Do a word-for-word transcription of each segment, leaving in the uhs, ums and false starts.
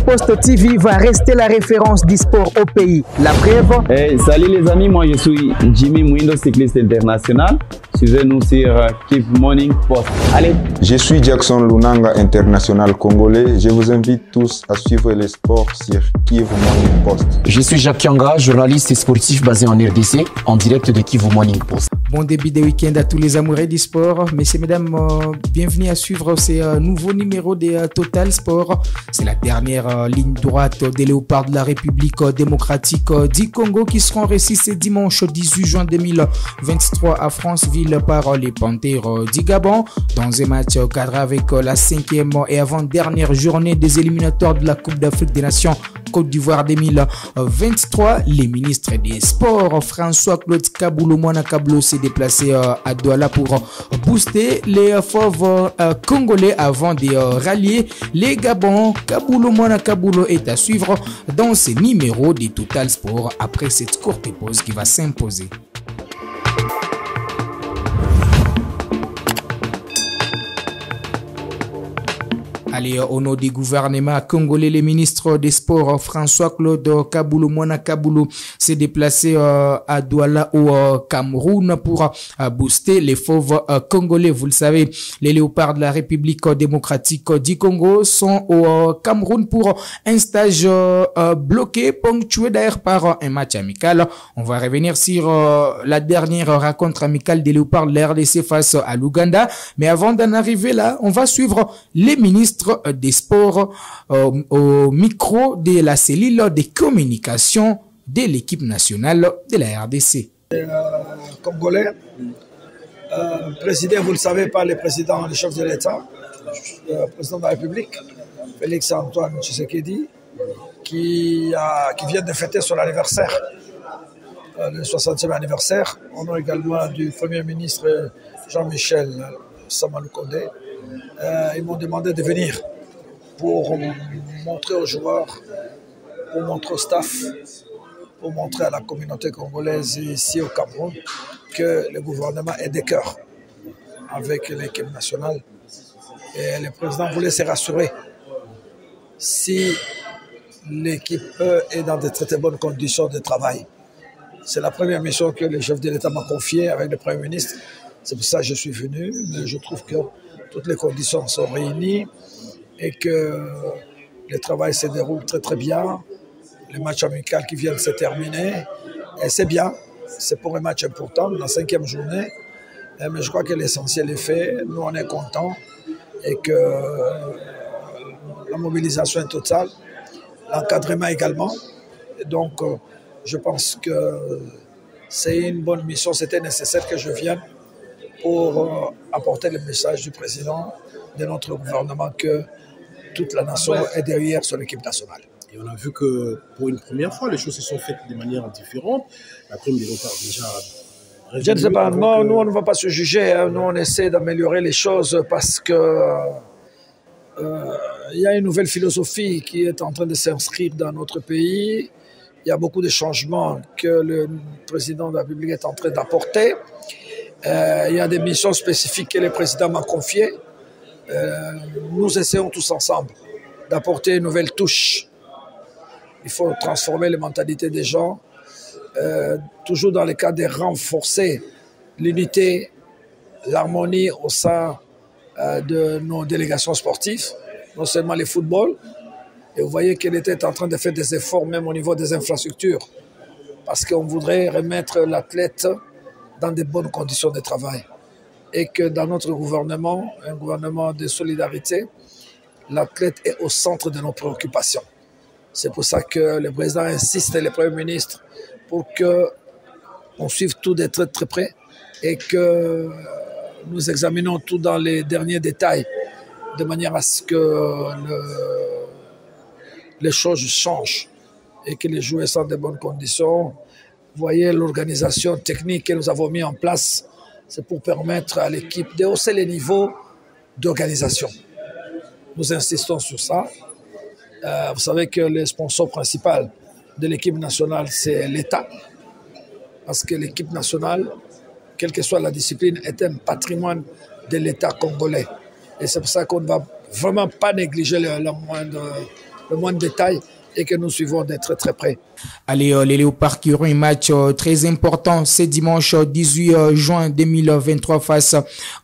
Morning Post T V va rester la référence du sport au pays. La preuve. Hey, salut les amis, moi je suis Jimmy Mwindo, cycliste international. Suivez-nous sur Kivu Morning Post. Allez. Je suis Jackson Lunanga, international congolais. Je vous invite tous à suivre les sports sur Kivu Morning Post. Je suis Jacques Kianga, journaliste et sportif basé en R D C, en direct de Kivu Morning Post. Bon début de week-end à tous les amoureux du sport. Messieurs, mesdames, euh, bienvenue à suivre ces euh, nouveaux numéros des euh, Total Sport. C'est la dernière euh, ligne droite des Léopards de la République euh, démocratique euh, du Congo qui seront récis ce dimanche dix-huit juin deux mille vingt-trois à Franceville par euh, les Panthères euh, du Gabon. Dans un match euh, cadre avec euh, la cinquième et avant-dernière journée des éliminatoires de la Coupe d'Afrique des Nations Côte d'Ivoire deux mille vingt-trois, les ministres des Sports François-Claude Kabulo Mwana Kabulo s'est déplacé à Douala pour booster les fauves congolais avant de rallier les Gabon. Kabulo Mwana Kabulo est à suivre dans ses numéros des Total Sports après cette courte pause qui va s'imposer. Allez, au nom du gouvernement congolais, le ministre des Sports François-Claude Kabulo Mwana Kabulo s'est déplacé euh, à Douala au euh, Cameroun pour euh, booster les fauves euh, congolais. Vous le savez, les léopards de la République démocratique du Congo sont au euh, Cameroun pour un stage euh, euh, bloqué, ponctué d'ailleurs par euh, un match amical. On va revenir sur euh, la dernière rencontre amicale des léopards de la R D C face à l'Ouganda. Mais avant d'en arriver là, on va suivre les ministres des sports euh, au micro de la cellule des communications de l'équipe nationale de la R D C. Euh, Congolais, euh, présidé, vous le savez, par le président, le chef de l'État, le président de la République, Félix-Antoine Tshisekedi, qui, a, qui vient de fêter son anniversaire, euh, le soixantième anniversaire. Au nom également du Premier ministre Jean-Michel Sama Lukonde, Euh, ils m'ont demandé de venir pour montrer aux joueurs, pour montrer au staff, pour montrer à la communauté congolaise ici au Cameroun que le gouvernement est de cœur avec l'équipe nationale. Et le président voulait se rassurer. Si l'équipe est dans de très bonnes conditions de travail, c'est la première mission que le chef de l'État m'a confiée avec le Premier ministre. C'est pour ça que je suis venu, mais je trouve que toutes les conditions sont réunies et que le travail se déroule très très bien. Les matchs amicaux qui viennent se terminer. Et c'est bien, c'est pour un match important, la cinquième journée. Mais je crois que l'essentiel est fait, nous on est contents et que la mobilisation est totale, l'encadrement également. Et donc je pense que c'est une bonne mission, c'était nécessaire que je vienne pour apporter le message du président de notre gouvernement que toute la nation est derrière son équipe nationale. Et on a vu que pour une première fois, les choses se sont faites de manière différente. La prime des retards déjà... Je ne sais pas, non, euh... nous on ne va pas se juger. Hein. Nous on essaie d'améliorer les choses parce que il euh, y a une nouvelle philosophie qui est en train de s'inscrire dans notre pays. Il y a beaucoup de changements que le président de la République est en train d'apporter. Euh, il y a des missions spécifiques que le président m'a confiées. Euh, nous essayons tous ensemble d'apporter une nouvelle touche. Il faut transformer les mentalités des gens, euh, toujours dans le cadre de renforcer l'unité, l'harmonie au sein euh, de nos délégations sportives, non seulement le football. Et vous voyez qu'elle était en train de faire des efforts même au niveau des infrastructures, parce qu'on voudrait remettre l'athlète dans de bonnes conditions de travail. Et que dans notre gouvernement, un gouvernement de solidarité, l'athlète est au centre de nos préoccupations. C'est pour ça que le président insiste et le Premier ministre pour qu'on suive tout de très très près et que nous examinons tout dans les derniers détails de manière à ce que le, les choses changent et que les joueurs soient dans de bonnes conditions. Vous voyez l'organisation technique que nous avons mis en place, c'est pour permettre à l'équipe de hausser les niveaux d'organisation. Nous insistons sur ça. Euh, vous savez que le sponsor principal de l'équipe nationale, c'est l'État. Parce que l'équipe nationale, quelle que soit la discipline, est un patrimoine de l'État congolais. Et c'est pour ça qu'on ne va vraiment pas négliger le, le moindre le moindre détail et que nous suivons d'être très près. Allez, les Léopards qui auront un match très important ce dimanche dix-huit juin deux mille vingt-trois face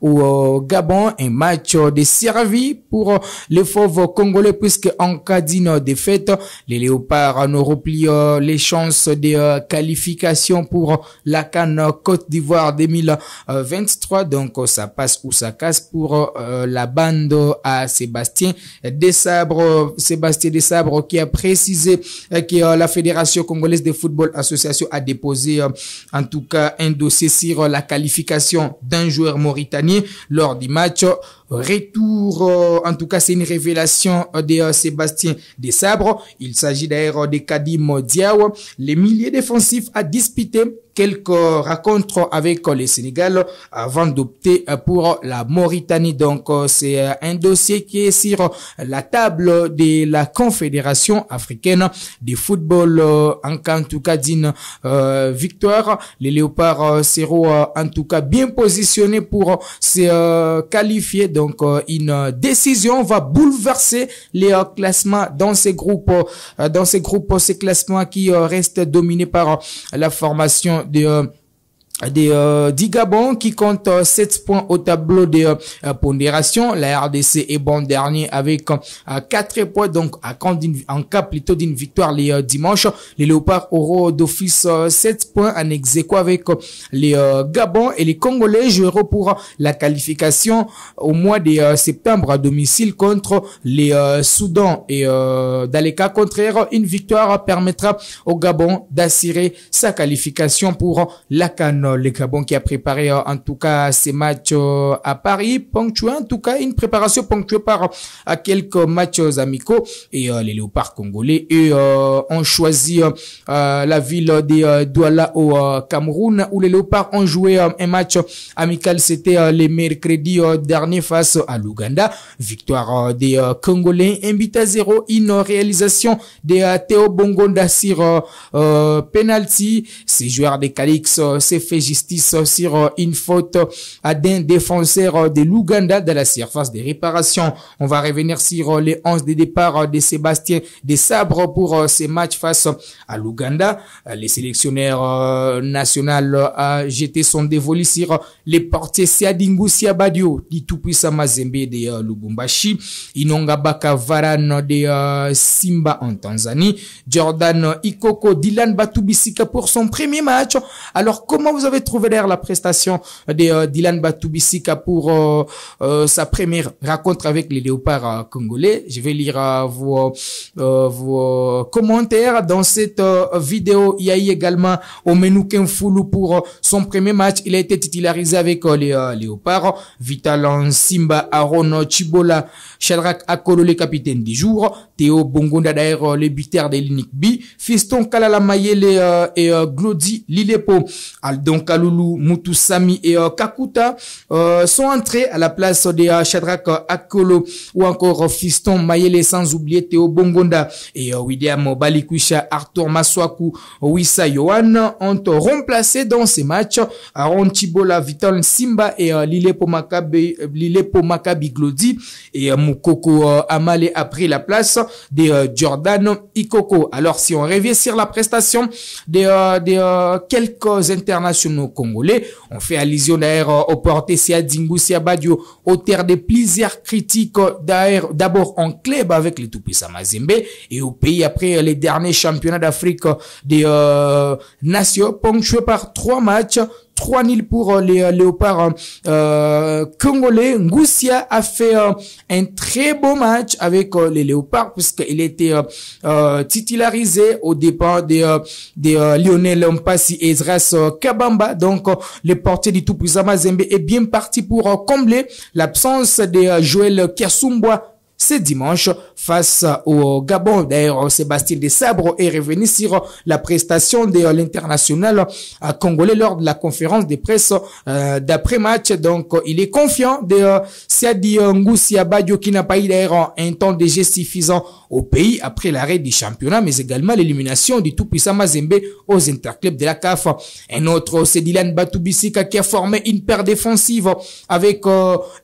au Gabon. Un match de survie pour les fauves congolais puisque en cas d'une défaite, les Léopards n'auront plus les chances de qualification pour la CAN Côte d'Ivoire deux mille vingt-trois. Donc ça passe ou ça casse pour la bande à Sébastien Desabre. Sébastien Desabre qui a précisé que la Fédération congolaise de football association a déposé euh, en tout cas un dossier sur euh, la qualification d'un joueur mauritanien lors du match euh, retour. Euh, en tout cas, c'est une révélation euh, de euh, Sébastien Desabre. Il s'agit d'ailleurs euh, de Kadi Modiau. Les milliers défensifs à disputer quelques euh, rencontres avec euh, le Sénégal avant d'opter euh, pour la Mauritanie. Donc, euh, c'est euh, un dossier qui est sur euh, la table de la Confédération africaine de football. Euh, en, en tout cas, d'une euh, victoire, les Léopards euh, seront euh, en tout cas bien positionnés pour euh, se euh, qualifier. Donc, euh, une euh, décision va bouleverser les euh, classements dans ces groupes, euh, dans ces groupes, ces classements qui euh, restent dominés par euh, la formation de euh, des euh, Gabon qui compte euh, sept points au tableau des euh, pondérations. La R D C est bon dernier avec euh, quatre points. Donc, à compte en cas plutôt d'une victoire les euh, dimanches, les Léopards auront d'office euh, sept points en ex-aequo avec euh, les euh, Gabon, et les Congolais joueront pour euh, la qualification au mois de euh, septembre à domicile contre les euh, Soudan, et euh, dans les cas contraires, une victoire permettra au Gabon d'assurer sa qualification pour euh, la CAN. Le Gabon qui a préparé euh, en tout cas ces matchs euh, à Paris, ponctué en tout cas une préparation ponctuée par euh, à quelques matchs euh, amicaux, et euh, les Léopards congolais eux euh, ont choisi euh, euh, la ville de euh, Douala au euh, Cameroun, où les Léopards ont joué euh, un match amical. C'était euh, le mercredi euh, dernier face à l'Ouganda. Victoire euh, des euh, Congolais un but à zéro, une réalisation de euh, Théo Bongonda sur euh, euh, penalty. Ces joueurs des Calix euh, s'est fait justice sur une faute à d'un défenseur de l'Ouganda dans la surface des réparations. On va revenir sur les onze de départ de Sébastien Desabre pour ces matchs face à l'Ouganda. Le sélectionneur national a jeté son dévolu sur les portiers Sia Dingusia Badio du tout-puissant Mazembe de Lubumbashi, Inonga Bakavaran de Simba en Tanzanie, Jordan Ikoko, Dylan Batubinsika pour son premier match. Alors, comment vous avez trouvé d'ailleurs la prestation de euh, Dylan Batubinsika pour euh, euh, sa première rencontre avec les Léopards euh, congolais? Je vais lire euh, vos, euh, vos commentaires dans cette euh, vidéo. Il y a eu également Omenouken Foulou pour euh, son premier match. Il a été titularisé avec euh, les euh, Léopards. Vital N'Simba, Aaron Tchibola, Chadrak Akolo, le capitaine du jour. Théo Bongonda d'ailleurs, euh, le buteur de l'Unique B. Fiston Kalala Mayele euh, et euh, Glody Lilepo. Aldo Kaloulou, Mutusami et euh, Kakuta euh, sont entrés à la place de euh, Chadrak Akolo ou encore euh, Fiston Mayele, sans oublier Théo Bongonda et euh, William Balikwisha, Arthur Maswaku, Wissa Yohan ont remplacé dans ces matchs Aaron Tchibola, Vital N'Simba et euh, Lilepo Makabi, Lilepo Makabi Glody, et euh, Mukoko euh, Amale a pris la place de euh, Jordan Ikoko. Alors si on revient sur la prestation de, euh, de euh, quelques internationaux congolais, on fait allusion d'ailleurs au porté Sia Dingusia Badio, au terre de plusieurs critiques d'ailleurs, d'abord en club avec les tout-puissants Mazembe et au pays après les derniers championnats d'Afrique des euh, nations, ponctués par trois matchs trois nuls pour les euh, Léopards euh, congolais. Ngusia a fait euh, un très beau match avec euh, les Léopards puisqu'il était euh, euh, titularisé au départ de, euh, de euh, Lionel Mpasi et Zras Kabamba. Donc, euh, le portier du tout-puissant Mazembe est bien parti pour euh, combler l'absence de euh, Joël Kiasumboa ce dimanche face au Gabon. D'ailleurs, Sébastien Desabre est revenu sur la prestation de l'international congolais lors de la conférence de presse d'après-match. Donc, il est confiant de Siadi Ngoussia Badio qui n'a pas eu d'ailleurs un temps de jeu suffisant au pays après l'arrêt du championnat, mais également l'élimination du tout-puissant Mazembe aux interclubs de la C A F. Un autre, c'est Dylan Batubinsika qui a formé une paire défensive avec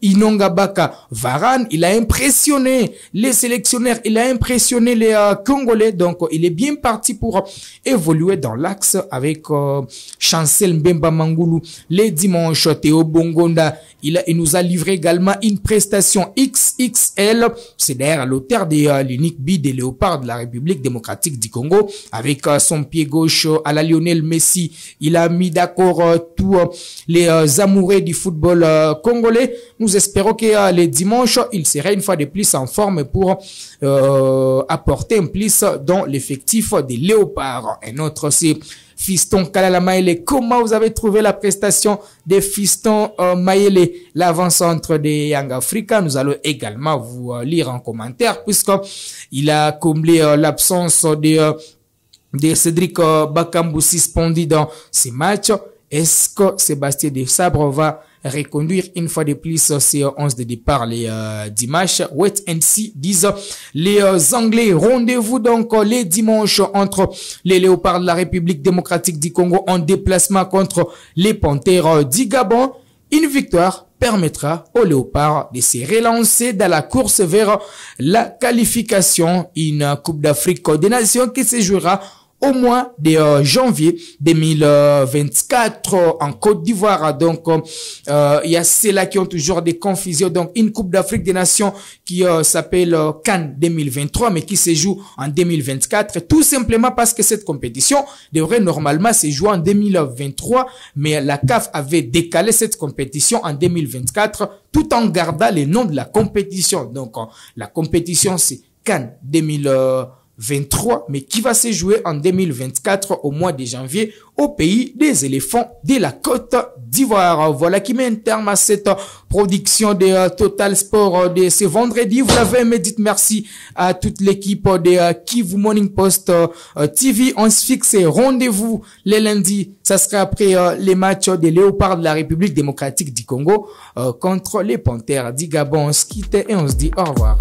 Inonga Bakavaran. Il a impressionné impressionné les sélectionneurs, il a impressionné les euh, Congolais. Donc, il est bien parti pour euh, évoluer dans l'axe avec euh, Chancel Mbemba Mangoulou. Les dimanches, Théo Bongonda, il, a, il nous a livré également une prestation X X L. C'est derrière l'auteur de euh, l'unique bille des Léopards de la République démocratique du Congo. Avec euh, son pied gauche euh, à la Lionel Messi, il a mis d'accord euh, tous euh, les euh, amoureux du football euh, congolais. Nous espérons que euh, les dimanches, il sera une fois de plus en forme pour euh, apporter un plus dans l'effectif des Léopards. Un autre, c'est Fiston Kalala Mayele. Comment vous avez trouvé la prestation de Fiston euh, Mayele, l'avant-centre des Young Africa? Nous allons également vous euh, lire en commentaire, puisqu'il a comblé euh, l'absence de, euh, de Cédric euh, Bakambu suspendu dans ces matchs. Est-ce que Sébastien Desabre va reconduire une fois de plus ces onze de départ les euh, dimanches? Wait and see, disent les euh, Anglais. Rendez-vous donc euh, les dimanches entre les Léopards de la République démocratique du Congo en déplacement contre les Panthères euh, du Gabon. Une victoire permettra aux Léopards de se relancer dans la course vers la qualification. Une Coupe d'Afrique des Nations qui se jouera au mois de euh, janvier deux mille vingt-quatre euh, en Côte d'Ivoire. Donc, il euh, y a ceux-là qui ont toujours des confusions. Donc, une Coupe d'Afrique des Nations qui euh, s'appelle euh, CAN deux mille vingt-trois, mais qui se joue en deux mille vingt-quatre, tout simplement parce que cette compétition devrait normalement se jouer en deux mille vingt-trois, mais la C A F avait décalé cette compétition en deux mille vingt-quatre, tout en gardant le nom de la compétition. Donc, euh, la compétition, c'est CAN deux mille vingt-trois, mais qui va se jouer en deux mille vingt-quatre au mois de janvier au pays des éléphants de la Côte d'Ivoire. Voilà qui met un terme à cette production de euh, Total Sport euh, de ce vendredi. Vous l'avez aimé, dites merci à toute l'équipe euh, de euh, Kivu Morning Post euh, T V. On se fixe rendez-vous les lundis. Ça sera après euh, les matchs des Léopards de la République démocratique du Congo euh, contre les Panthères du Gabon. On se quitte et on se dit au revoir.